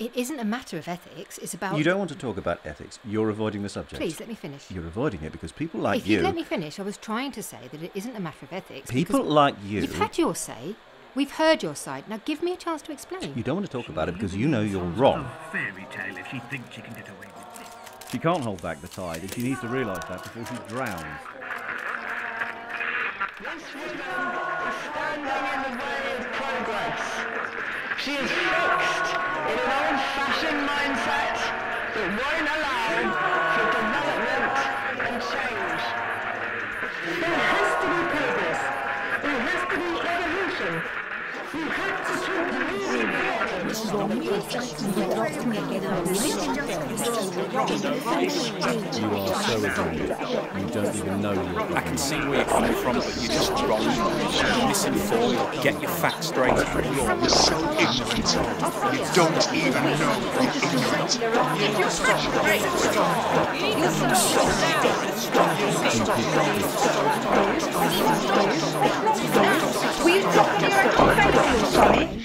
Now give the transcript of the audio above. It isn't a matter of ethics, it's about... You don't want to talk about ethics. You're avoiding the subject. Please, let me finish. You're avoiding it because people like you... If you let me finish, I was trying to say that it isn't a matter of ethics. People like you... You've had your say. We've heard your side. Now give me a chance to explain. You don't want to talk about it because you know you're wrong. Fairy tale if she thinks she can get away with this. She can't hold back the tide, and she needs to realise that before she drowns. This woman is standing in the way of progress. She is fixed in an old-fashioned mindset that won't allow for development and change. There has to be progress. There has to be evolution. You have to treat the reason for it. You are so ignorant. You don't even know you're. I can see where you're coming from, but you're just wrong. You're misinformed. Get your facts straight. You're so ignorant. You don't even know you're ignorant. You're such a great stop. You're such a great stop. Will you talk to your own face, Tommy?